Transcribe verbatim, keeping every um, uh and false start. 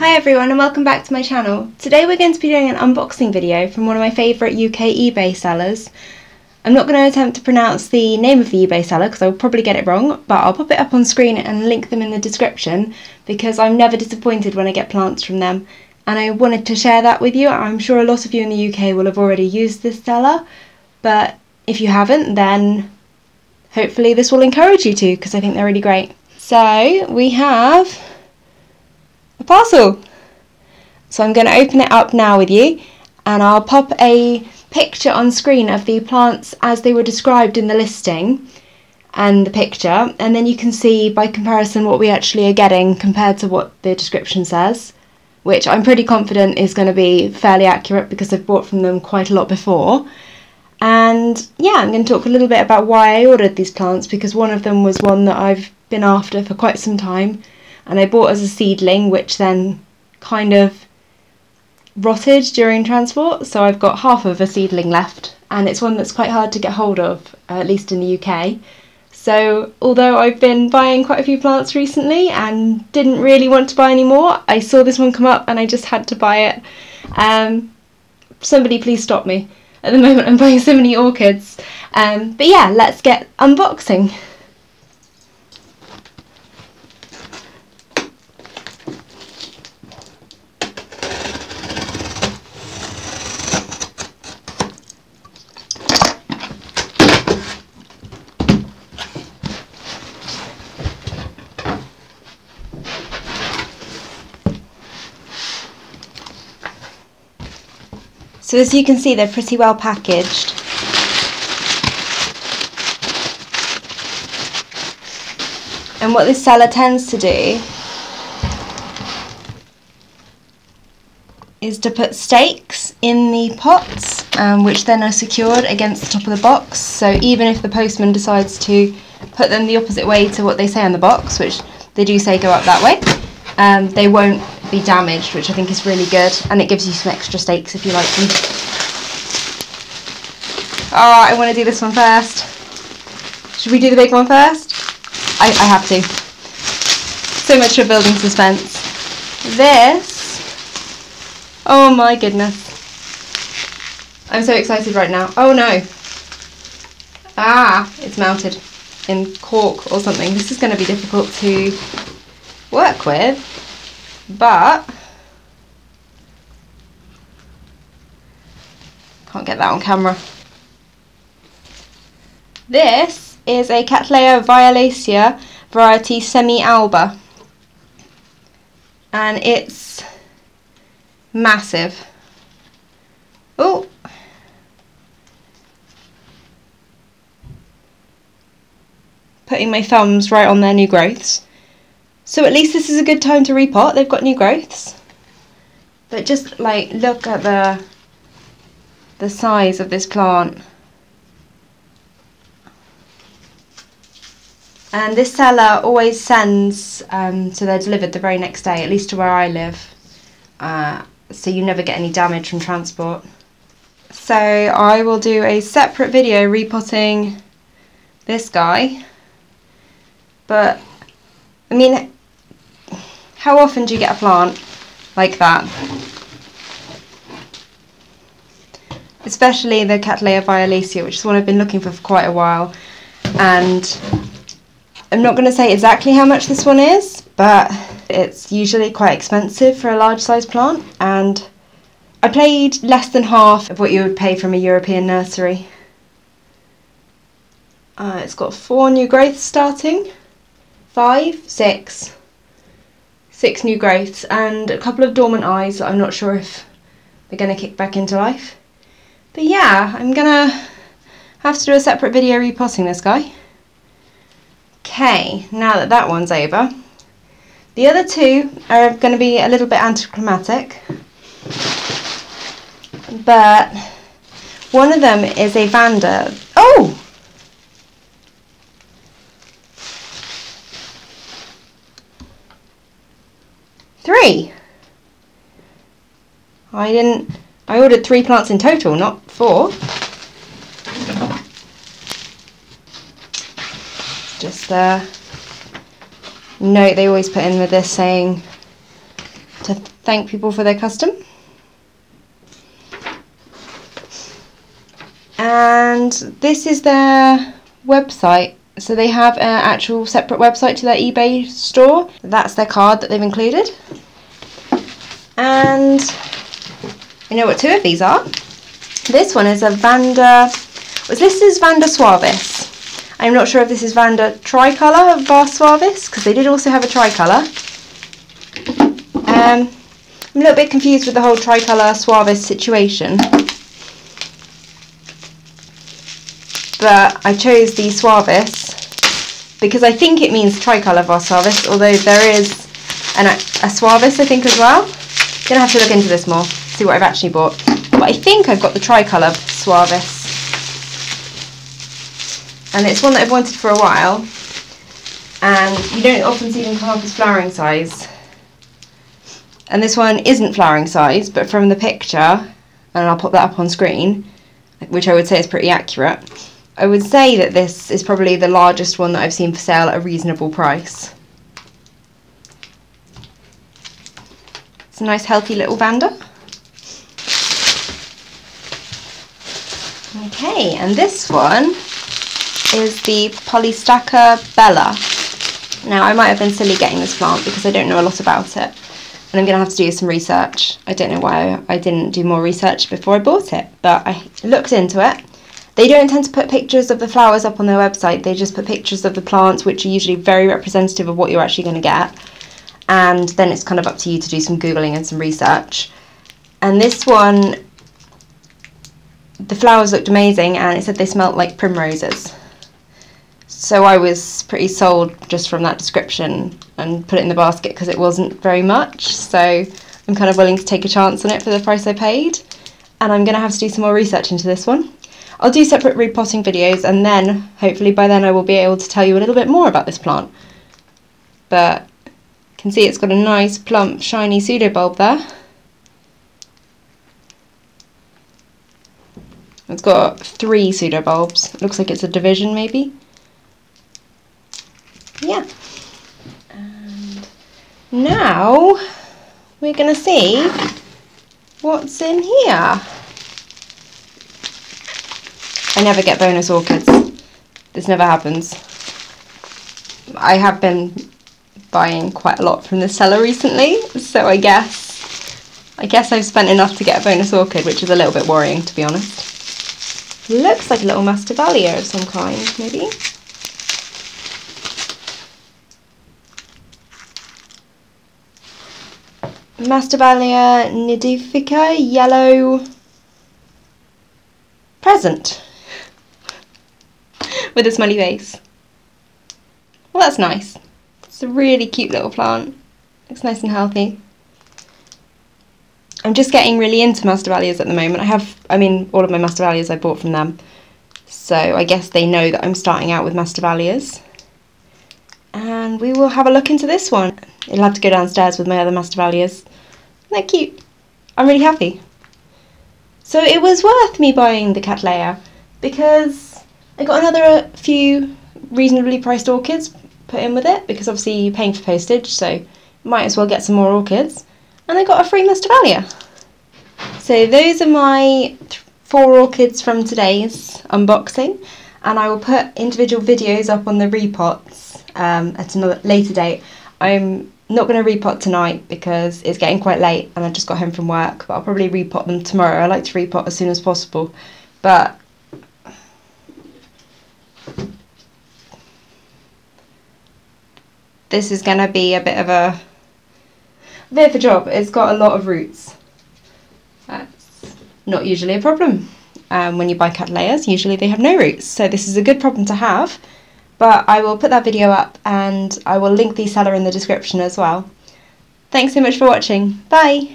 Hi everyone and welcome back to my channel. Today we're going to be doing an unboxing video from one of my favourite U K eBay sellers. I'm not going to attempt to pronounce the name of the eBay seller because I'll probably get it wrong, but I'll pop it up on screen and link them in the description because I'm never disappointed when I get plants from them, and I wanted to share that with you. I'm sure a lot of you in the U K will have already used this seller, but if you haven't then hopefully this will encourage you to, because I think they're really great. So we have a parcel, so I'm going to open it up now with you, and I'll pop a picture on screen of the plants as they were described in the listing and the picture, and then you can see by comparison what we actually are getting compared to what the description says, which I'm pretty confident is going to be fairly accurate because I've bought from them quite a lot before. And yeah, I'm going to talk a little bit about why I ordered these plants, because one of them was one that I've been after for quite some time, and I bought as a seedling, which then kind of rotted during transport, so I've got half of a seedling left, and it's one that's quite hard to get hold of, at least in the U K. So although I've been buying quite a few plants recently and didn't really want to buy any more, I saw this one come up and I just had to buy it. Um, somebody please stop me. At the moment I'm buying so many orchids. Um, but yeah, let's get unboxing. So as you can see, they're pretty well packaged. And what this seller tends to do is to put stakes in the pots, um, which then are secured against the top of the box. So even if the postman decides to put them the opposite way to what they say on the box, which they do say go up that way, um, they won't be damaged, which I think is really good, and it gives you some extra stakes if you like them. Oh, I want to do this one first. Should we do the big one first? I, I have to. So much for building suspense. This, oh my goodness. I'm so excited right now. Oh no. Ah, it's mounted in cork or something. This is going to be difficult to work with. But can't get that on camera. This is a Cattleya violacea variety semi-alba, and it's massive. Oh, putting my thumbs right on their new growths. So at least this is a good time to repot. They've got new growths. But just like look at the the size of this plant. And this seller always sends, um, so they're delivered the very next day, at least to where I live. Uh, so you never get any damage from transport. So I will do a separate video repotting this guy. But I mean, how often do you get a plant like that? Especially the Cattleya violacea, which is one I've been looking for for quite a while. And I'm not going to say exactly how much this one is, but it's usually quite expensive for a large size plant. And I paid less than half of what you would pay from a European nursery. Uh, it's got four new growths starting. Five, six, six new growths, and a couple of dormant eyes that I'm not sure if they're going to kick back into life. But yeah, I'm going to have to do a separate video repotting this guy. Okay, now that that one's over, the other two are going to be a little bit anticlimactic, but one of them is a Vanda. Oh! Three. I didn't, I ordered three plants in total, not four. Just the note they always put in with this saying to thank people for their custom. And this is their website. So they have an actual separate website to their eBay store. That's their card that they've included. And you know what two of these are? This one is a Vanda, this is Vanda Suavis. I'm not sure if this is Vanda Tricolor of Vanda Suavis, because they did also have a Tricolor. Um, I'm a little bit confused with the whole Tricolor Suavis situation. But I chose the Suavis because I think it means Tricolor Vanda Suavis, although there is an, a Suavis I think as well. I'm going to have to look into this more, see what I've actually bought. But I think I've got the Tricolor Suavis. And it's one that I've wanted for a while. And you don't often see them come up as flowering size. And this one isn't flowering size, but from the picture, and I'll pop that up on screen, which I would say is pretty accurate, I would say that this is probably the largest one that I've seen for sale at a reasonable price. It's a nice healthy little Vanda. Okay, and this one is the Polystachya Bella. Now I might have been silly getting this plant because I don't know a lot about it, and I'm going to have to do some research. I don't know why I didn't do more research before I bought it, but I looked into it. They don't tend to put pictures of the flowers up on their website. They just put pictures of the plants, which are usually very representative of what you're actually going to get. And then it's kind of up to you to do some Googling and some research. And this one, the flowers looked amazing, and it said they smelt like primroses. So I was pretty sold just from that description and put it in the basket because it wasn't very much. So I'm kind of willing to take a chance on it for the price I paid. And I'm going to have to do some more research into this one. I'll do separate repotting videos, and then hopefully by then I will be able to tell you a little bit more about this plant. But you can see it's got a nice plump shiny pseudobulb there. It's got three pseudobulbs. Looks like it's a division maybe. Yeah, and now we're going to see what's in here. I never get bonus orchids. This never happens. I have been buying quite a lot from the seller recently, so I guess I guess I've spent enough to get a bonus orchid, which is a little bit worrying, to be honest. Looks like a little Masdevallia of some kind, maybe. Masdevallia Nidifica, yellow present with a smiley face. Well, that's nice. It's a really cute little plant. Looks nice and healthy. I'm just getting really into Masdevallias at the moment. I have, I mean, all of my Masdevallias I bought from them, so I guess they know that I'm starting out with Masdevallias. And we will have a look into this one. It'll have to go downstairs with my other Masdevallias. They're cute. I'm really happy. So it was worth me buying the Cattleya, because I got another few reasonably priced orchids put in with it, because obviously you're paying for postage, so might as well get some more orchids. And I got a free Masdevallia. So those are my th four orchids from today's unboxing, and I will put individual videos up on the repots um, at a later date. I'm not going to repot tonight because it's getting quite late and I just got home from work, but I'll probably repot them tomorrow. I like to repot as soon as possible, but this is going to be a bit of a, a bit of a job. It's got a lot of roots. That's not usually a problem. Um, when you buy Cattleyas, usually they have no roots, so this is a good problem to have. But I will put that video up, and I will link the seller in the description as well. Thanks so much for watching. Bye!